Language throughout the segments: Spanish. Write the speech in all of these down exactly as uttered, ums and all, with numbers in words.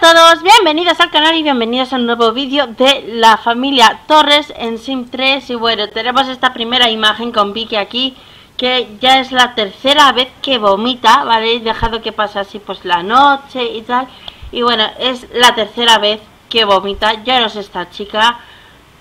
a todos, bienvenidos al canal y bienvenidos a un nuevo vídeo de la familia Torres en Sim tres. Y bueno, tenemos esta primera imagen con Vicky aquí, que ya es la tercera vez que vomita, ¿vale? He dejado que pase así pues la noche y tal. Y bueno, es la tercera vez que vomita, ya no sé esta chica,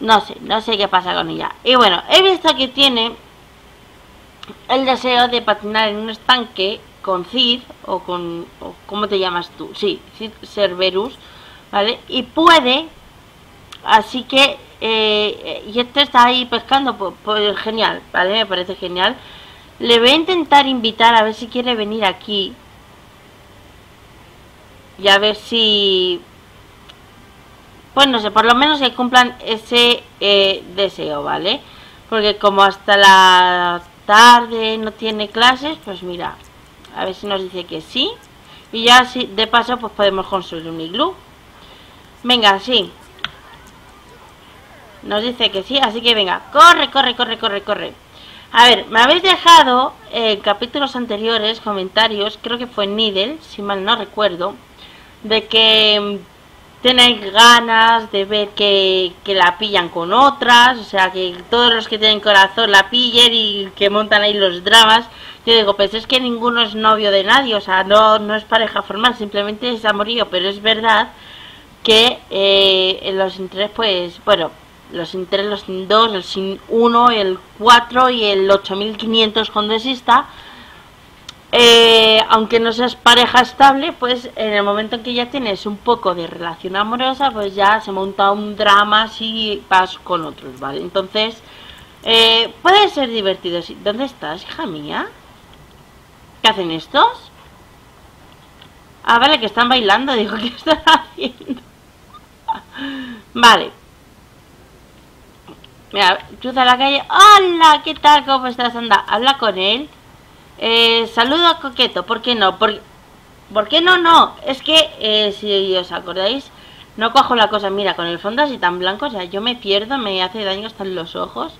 no sé, no sé qué pasa con ella. Y bueno, he visto que tiene el deseo de patinar en un estanque con Cid, o con, o ¿cómo te llamas tú? Sí, Cid Cerberus, ¿vale? Y puede, así que, eh, y este está ahí pescando, pues, pues genial, ¿vale? Me parece genial. Le voy a intentar invitar a ver si quiere venir aquí, y a ver si, pues no sé, por lo menos que cumplan ese eh, deseo, ¿vale? Porque como hasta la tarde no tiene clases, pues mira, a ver si nos dice que sí. Y ya así, de paso, pues podemos construir un iglú. Venga, sí. Nos dice que sí, así que venga. Corre, corre, corre, corre, corre. A ver, me habéis dejado eh, en capítulos anteriores, comentarios, creo que fue Needle, si mal no recuerdo, de que tenéis ganas de ver que, que la pillan con otras, o sea, que todos los que tienen corazón la pillen y que montan ahí los dramas. Yo digo, pues es que ninguno es novio de nadie, o sea, no, no es pareja formal, simplemente es amorío. Pero es verdad que eh, en los Sims tres, pues, bueno, los Sims tres, los Sims dos, el Sims uno, el cuatro y el ocho mil quinientos cuando exista, Eh, aunque no seas pareja estable, pues en el momento en que ya tienes un poco de relación amorosa, pues ya se monta un drama así, vas con otros, ¿vale? Entonces, eh, puede ser divertido. ¿Dónde estás, hija mía? ¿Qué hacen estos? Ah, vale, que están bailando, digo, ¿qué están haciendo? Vale. Mira, cruza la calle. Hola, ¿qué tal? ¿Cómo estás? Anda, habla con él. Eh, saludo coqueto, ¿por qué no? ¿Por, ¿por qué no? No, es que eh, si os acordáis, no cojo la cosa, mira, con el fondo así tan blanco, o sea, yo me pierdo, me hace daño hasta en los ojos.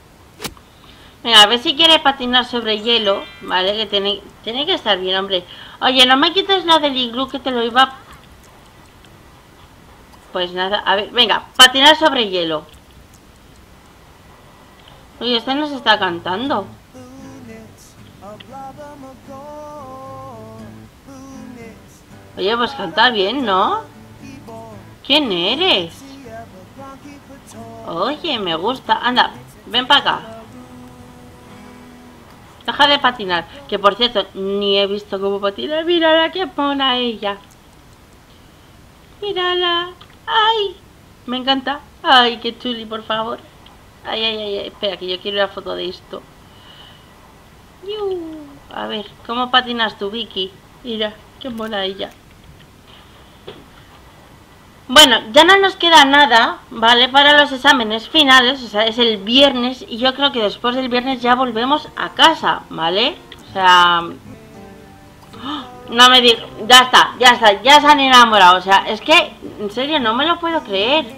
Venga, a ver si quiere patinar sobre hielo, ¿vale? Que tiene, tiene que estar bien, hombre. Oye, no me quites lo del iglú, que te lo iba a... Pues nada, a ver, venga, patinar sobre hielo. Oye, este nos está cantando. Oye, pues cantar bien, ¿no? ¿Quién eres? Oye, me gusta. Anda, ven para acá. Deja de patinar. Que por cierto, ni he visto cómo patinar. Mírala, qué mona ella. Mírala. ¡Ay! Me encanta. ¡Ay, qué chuli, por favor! ¡Ay, ay, ay! Espera, que yo quiero la foto de esto. ¡Yu! A ver, ¿cómo patinas tú, Vicky? Mira, qué mona ella. Bueno, ya no nos queda nada, ¿vale? Para los exámenes finales, o sea, es el viernes y yo creo que después del viernes ya volvemos a casa, ¿vale? O sea... No me digas... Ya está, ya está, ya se han enamorado, o sea, es que, en serio, no me lo puedo creer.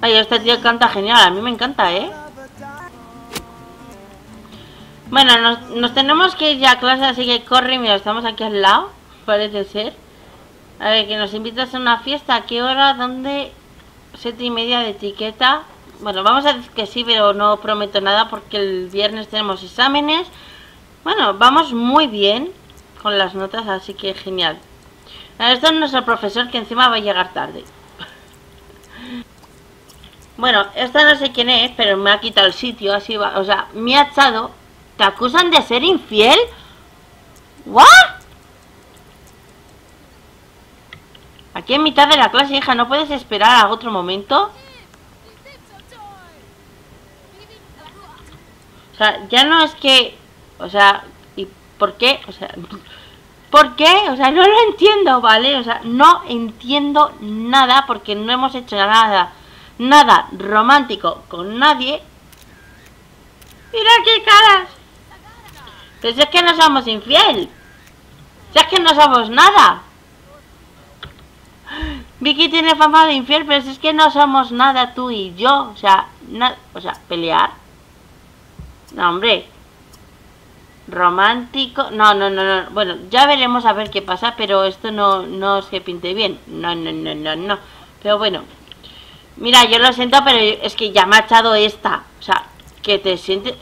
Ay, este tío canta genial, a mí me encanta, ¿eh? Bueno, nos, nos tenemos que ir ya a clase, así que corre, mira, estamos aquí al lado, parece ser. A ver, que nos invitas a una fiesta, ¿a qué hora? ¿Dónde? Siete y media de etiqueta. Bueno, vamos a decir que sí, pero no prometo nada porque el viernes tenemos exámenes. Bueno, vamos muy bien con las notas, así que genial. Esto es nuestro profesor que encima va a llegar tarde. Bueno, esta no sé quién es, pero me ha quitado el sitio, así va, o sea, me ha echado. ¿Te acusan de ser infiel? ¿What? Aquí en mitad de la clase, hija, ¿no puedes esperar a otro momento? O sea, ya no es que... O sea, ¿y por qué? O sea, ¿por qué? O sea, no lo entiendo, ¿vale? O sea, no entiendo nada porque no hemos hecho nada, nada romántico con nadie. ¡Mira qué caras! Pero si es que no somos infiel. Si es que no somos nada. Vicky tiene fama de infiel, pero si es que no somos nada tú y yo, o sea, na o sea, pelear. No, hombre. Romántico. No, no, no, no. Bueno, ya veremos a ver qué pasa, pero esto no, no se pinte bien. No, no, no, no, no. Pero bueno. Mira, yo lo siento, pero es que ya me ha echado esta. O sea, que te sientes...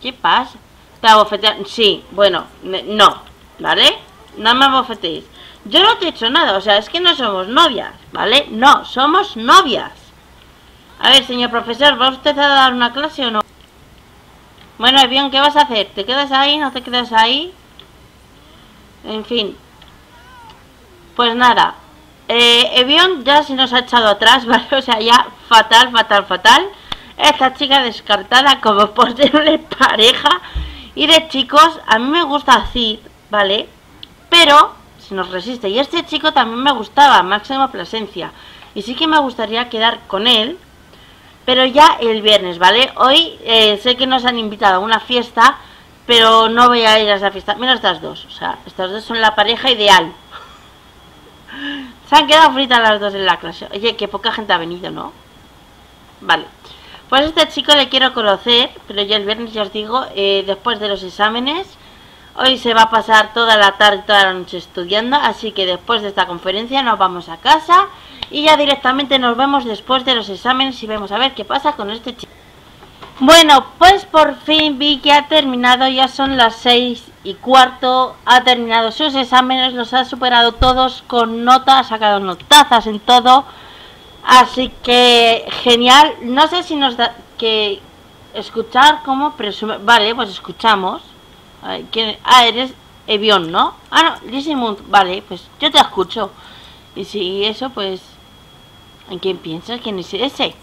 ¿Qué pasa? ¿Te abofetean? Sí, bueno, no. ¿Vale? No me abofeteéis. Yo no te he hecho nada, o sea, es que no somos novias, ¿vale? No, somos novias. A ver, señor profesor, ¿va usted a dar una clase o no? Bueno, Evión, ¿qué vas a hacer? ¿Te quedas ahí? ¿No te quedas ahí? En fin. Pues nada. Eh, Evión ya se nos ha echado atrás, ¿vale? O sea, ya fatal, fatal, fatal. Esta chica descartada como posible pareja. Y de chicos, a mí me gusta Cid, ¿vale? Pero se nos resiste. Y este chico también me gustaba, Máxima Placencia. Y sí que me gustaría quedar con él, pero ya el viernes, ¿vale? Hoy eh, sé que nos han invitado a una fiesta, pero no voy a ir a esa fiesta. Mira estas dos, o sea, estas dos son la pareja ideal. Se han quedado fritas las dos en la clase. Oye, que poca gente ha venido, ¿no? Vale. Pues a este chico le quiero conocer, pero ya el viernes, ya os digo, eh, después de los exámenes. Hoy se va a pasar toda la tarde, toda la noche estudiando, así que después de esta conferencia nos vamos a casa. Y ya directamente nos vemos después de los exámenes y vemos a ver qué pasa con este chico. Bueno, pues por fin vi que ha terminado, ya son las seis y cuarto, ha terminado sus exámenes, los ha superado todos con notas, ha sacado notazas en todo. Así que genial, no sé si nos da que escuchar como presume. Vale, pues escuchamos. A ver, ¿quién? Ah, eres Evión, ¿no? Ah, no, Lizzy Mund, vale, pues yo te escucho. Y si eso, pues... ¿En quién piensas? ¿Quién es ese?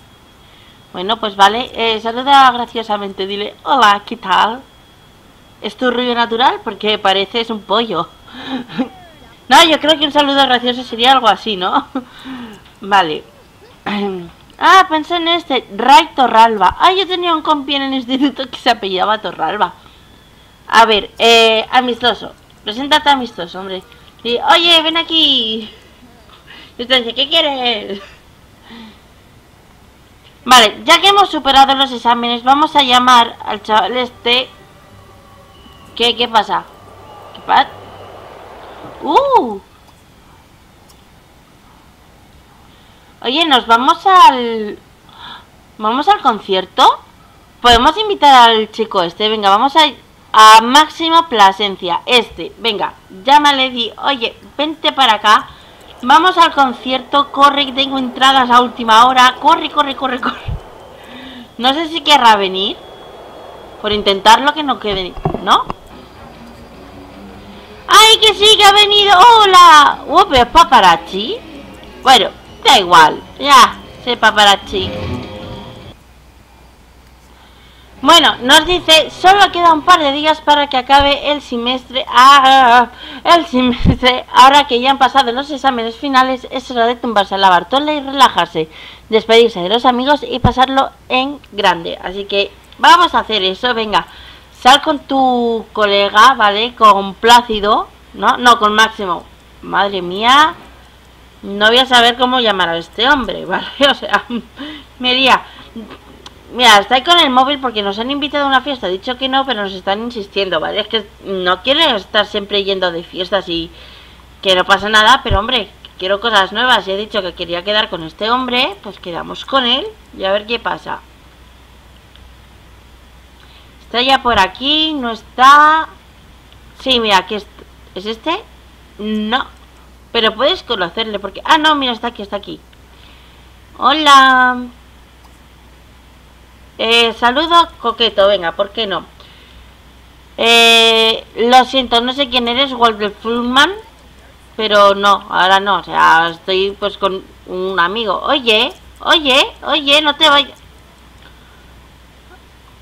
Bueno, pues vale. Eh, saluda graciosamente. Dile, hola, ¿qué tal? ¿Es tu ruido natural? Porque pareces un pollo. No, yo creo que un saludo gracioso sería algo así, ¿no? Vale. Ah, pensé en este. Ray Torralba. Ah, yo tenía un compi en el instituto que se apellidaba Torralba. A ver, eh, amistoso. Preséntate amistoso, hombre. Y, oye, ven aquí. Usted dice, ¿qué quieres? Vale, ya que hemos superado los exámenes, vamos a llamar al chaval este. ¿Qué, qué pasa? ¿Qué pasa? ¡Uh! Oye, nos vamos al... ¿Vamos al concierto? ¿Podemos invitar al chico este? Venga, vamos a... A Máxima Placencia, este. Venga, llámale y di, oye, vente para acá. Vamos al concierto, corre, que tengo entradas a última hora. Corre, corre, corre, corre. No sé si querrá venir. Por intentarlo que no quede, ¿no? ¡Ay, que sí, que ha venido! ¡Hola! ¡Oh, pero es paparazzi! Bueno, da igual. Ya, sé paparazzi. Bueno, nos dice, solo queda un par de días para que acabe el semestre. Ah, el semestre. Ahora que ya han pasado los exámenes finales, es hora de tumbarse a la bartola y relajarse, despedirse de los amigos y pasarlo en grande. Así que vamos a hacer eso, venga. Sal con tu colega, ¿vale? Con Plácido, ¿no? No, con Máximo. Madre mía. No voy a saber cómo llamar a este hombre, ¿vale? O sea, me diría... Mira, está ahí con el móvil porque nos han invitado a una fiesta. He dicho que no, pero nos están insistiendo, ¿vale? Es que no quiero estar siempre yendo de fiestas y que no pasa nada, pero hombre, quiero cosas nuevas. Y he dicho que quería quedar con este hombre, pues quedamos con él y a ver qué pasa. Está ya por aquí, no está... Sí, mira, aquí es... ¿Es este? No. Pero puedes conocerle porque... Ah, no, mira, está aquí, está aquí. Hola... Eh, saludo coqueto, venga, ¿por qué no? Eh, lo siento, no sé quién eres, Wolverfullman, pero no, ahora no, o sea, estoy pues con un amigo. Oye, oye, oye, no te vayas.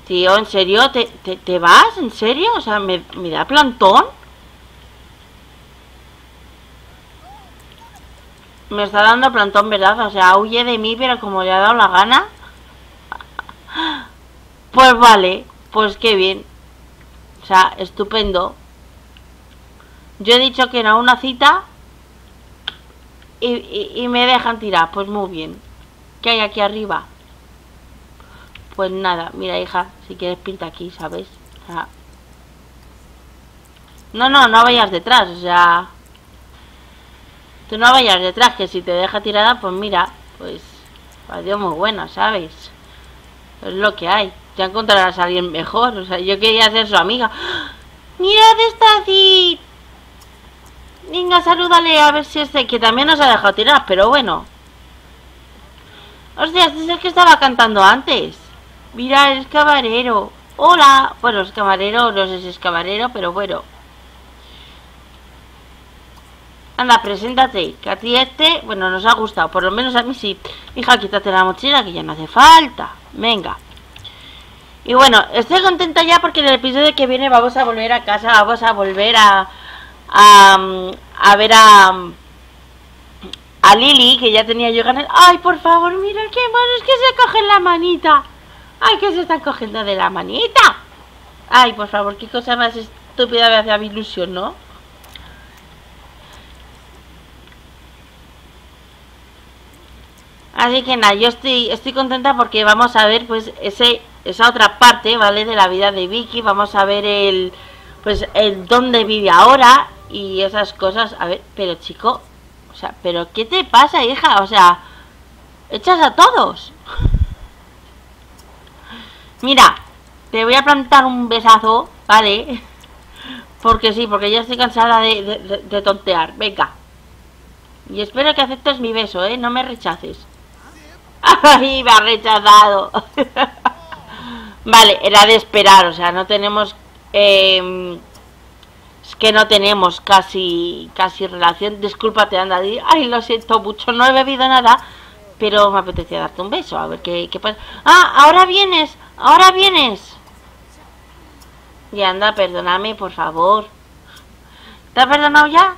Tío, ¿en serio? ¿Te, te, te vas? ¿En serio? O sea, ¿me, me da plantón? Me está dando plantón, ¿verdad? O sea, huye de mí, pero como le ha dado la gana. Pues vale, pues qué bien. O sea, estupendo. Yo he dicho que no, una cita y, y, y me dejan tirar, pues muy bien. ¿Qué hay aquí arriba? Pues nada, mira hija, si quieres pinta aquí, ¿sabes? O sea, No, no, no vayas detrás, o sea... Tú no vayas detrás, que si te deja tirada, pues mira, pues... Adiós muy buena, ¿sabes? Es lo que hay. Ya encontrarás a alguien mejor, o sea, yo quería ser su amiga. ¡Mira, de está así! Venga, salúdale, a ver si este... Que también nos ha dejado tirar, pero bueno. Hostia, este es el que estaba cantando antes. Mira, el camarero. Hola. Bueno, es camarero, no sé si es camarero, pero bueno. Anda, preséntate, que a ti este, bueno, nos ha gustado, por lo menos a mí sí. Hija, quítate la mochila, que ya no hace falta. Venga. Y bueno, estoy contenta ya porque en el episodio que viene vamos a volver a casa, vamos a volver a... A, a ver a... A Lily, que ya tenía yo ganas... ¡Ay, por favor, mira qué bueno! Es que se cogen la manita. ¡Ay, que se están cogiendo de la manita! ¡Ay, por favor, qué cosa más estúpida me hace mi ilusión, ¿no? Así que nada, yo estoy, estoy contenta porque vamos a ver pues ese esa otra parte, ¿vale? De la vida de Vicky, vamos a ver el pues el dónde vive ahora y esas cosas. A ver, pero chico, o sea, pero ¿qué te pasa, hija? O sea, echas a todos. Mira, te voy a plantar un besazo, ¿vale? Porque sí, porque ya estoy cansada de, de, de, de tontear, venga. Y espero que aceptes mi beso, ¿eh? No me rechaces. ¡Ay, me ha rechazado! Vale, era de esperar, o sea, no tenemos... Eh, es que no tenemos casi casi relación. Discúlpate, anda. Ay, lo siento mucho, no he bebido nada, pero me apetecía darte un beso, a ver qué, qué pasa. ¡Ah, ahora vienes! ¡Ahora vienes! Y anda, perdóname, por favor. ¿Te has perdonado ya?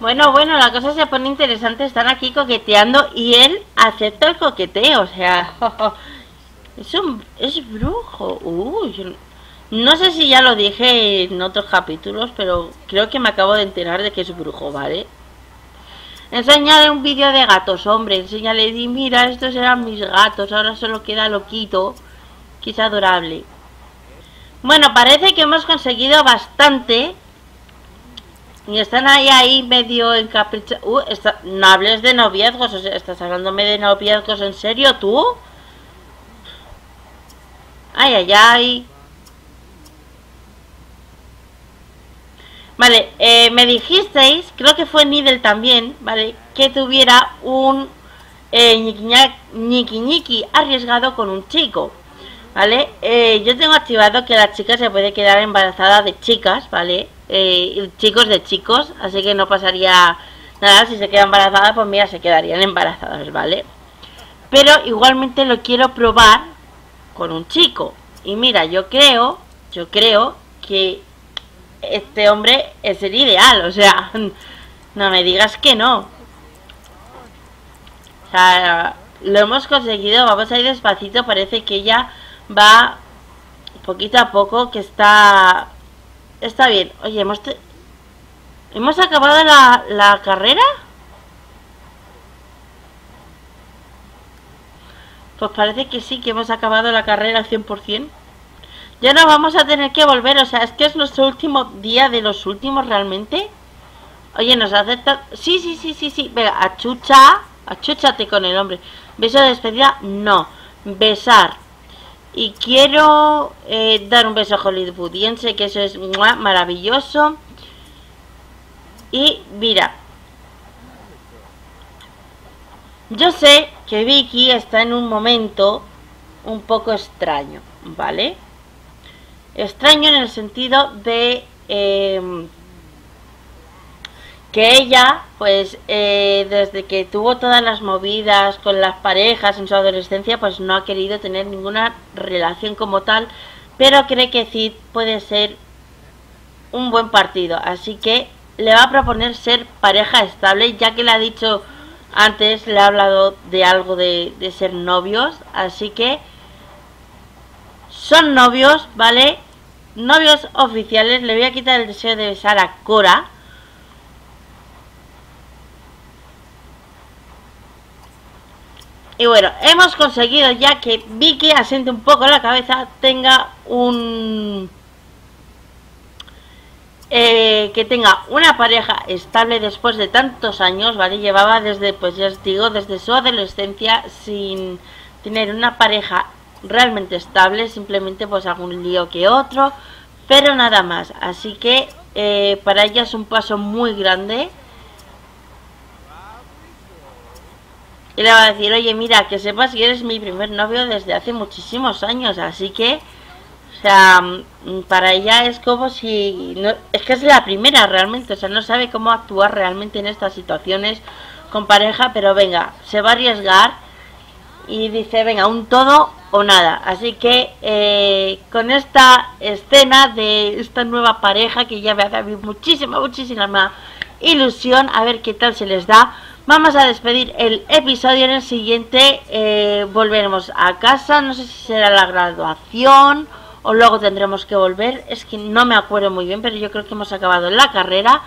Bueno, bueno, la cosa se pone interesante, están aquí coqueteando y él acepta el coqueteo, o sea, es un es brujo. Uy, no sé si ya lo dije en otros capítulos, pero creo que me acabo de enterar de que es brujo, ¿vale? Enséñale un vídeo de gatos, hombre, enséñale, di, mira, estos eran mis gatos, ahora solo queda Loquito, que es adorable. Bueno, parece que hemos conseguido bastante... Y están ahí, ahí medio encaprichados. Uh, está... No hables de noviazgos, o sea, ¿estás hablándome de noviazgos en serio tú? Ay, ay, ay. Vale, eh, me dijisteis, creo que fue Needle también, ¿vale? Que tuviera un eh, ñiqui ñiqui arriesgado con un chico, ¿vale? Eh, yo tengo activado que la chica se puede quedar embarazada de chicas, ¿vale? Eh, chicos de chicos, así que no pasaría nada, si se queda embarazada, pues mira, se quedarían embarazadas, ¿vale? Pero igualmente lo quiero probar con un chico. Y mira, yo creo, yo creo que este hombre es el ideal, o sea, no me digas que no. O sea, lo hemos conseguido, vamos a ir despacito, parece que ella va poquito a poco, que está... Está bien. Oye, ¿hemos, te... ¿hemos acabado la, la carrera? Pues parece que sí, que hemos acabado la carrera al cien por cien. Ya no vamos a tener que volver, o sea, es que es nuestro último día de los últimos realmente. Oye, ¿nos acepta? Sí, sí, sí, sí, sí. Venga, achucha, achúchate con el hombre. Beso de despedida, no. Besar. Y quiero eh, dar un beso hollywoodiense, que eso es muah, maravilloso. Y mira, yo sé que Vicky está en un momento un poco extraño, ¿vale? Extraño en el sentido de eh, que ella, pues eh, desde que tuvo todas las movidas con las parejas en su adolescencia, pues no ha querido tener ninguna relación como tal, pero cree que Cid puede ser un buen partido, así que le va a proponer ser pareja estable, ya que le ha dicho antes, le ha hablado de algo de, de ser novios, así que son novios, ¿vale? Novios oficiales. Le voy a quitar el deseo de besar a Cora. Y bueno, hemos conseguido ya que Vicky asiente un poco la cabeza, tenga un eh, que tenga una pareja estable después de tantos años, ¿vale? Llevaba desde, pues ya os digo, desde su adolescencia sin tener una pareja realmente estable, simplemente pues algún lío que otro, pero nada más. Así que eh, para ella es un paso muy grande. Y le va a decir, oye, mira, que sepas que eres mi primer novio desde hace muchísimos años, así que, o sea, para ella es como si, no, es que es la primera realmente, o sea, no sabe cómo actuar realmente en estas situaciones con pareja, pero venga, se va a arriesgar y dice, venga, un todo o nada. Así que, eh, con esta escena de esta nueva pareja, que ya me hace a mí muchísima, muchísima ilusión, a ver qué tal se les da. Vamos a despedir el episodio. En el siguiente eh, volveremos a casa, no sé si será la graduación o luego tendremos que volver, es que no me acuerdo muy bien, pero yo creo que hemos acabado la carrera,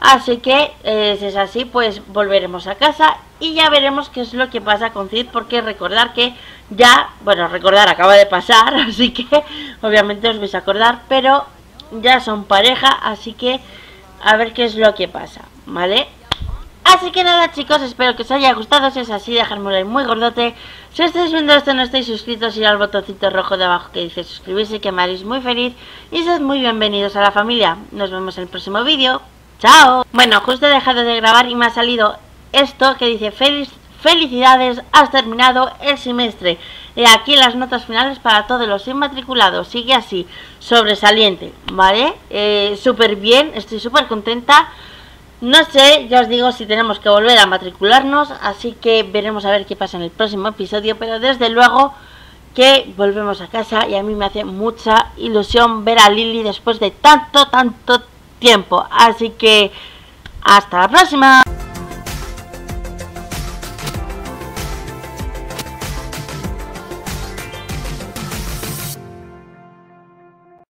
así que eh, si es así pues volveremos a casa y ya veremos qué es lo que pasa con Cid, porque recordar que ya, bueno, recordar acaba de pasar, así que obviamente os vais a acordar, pero ya son pareja, así que a ver qué es lo que pasa, ¿vale? Así que nada chicos, espero que os haya gustado, si es así dejadme un like muy gordote, si estáis viendo esto no estáis suscritos, ir al botoncito rojo de abajo que dice suscribirse, que me haréis muy feliz y sois muy bienvenidos a la familia, nos vemos en el próximo vídeo, chao. Bueno, justo he dejado de grabar y me ha salido esto que dice feliz, felicidades, has terminado el semestre, y aquí las notas finales para todos los inmatriculados, sigue así, sobresaliente, ¿vale? Eh, súper bien, estoy súper contenta. No sé, ya os digo si tenemos que volver a matricularnos, así que veremos a ver qué pasa en el próximo episodio, pero desde luego que volvemos a casa y a mí me hace mucha ilusión ver a Lily después de tanto, tanto tiempo. Así que, hasta la próxima.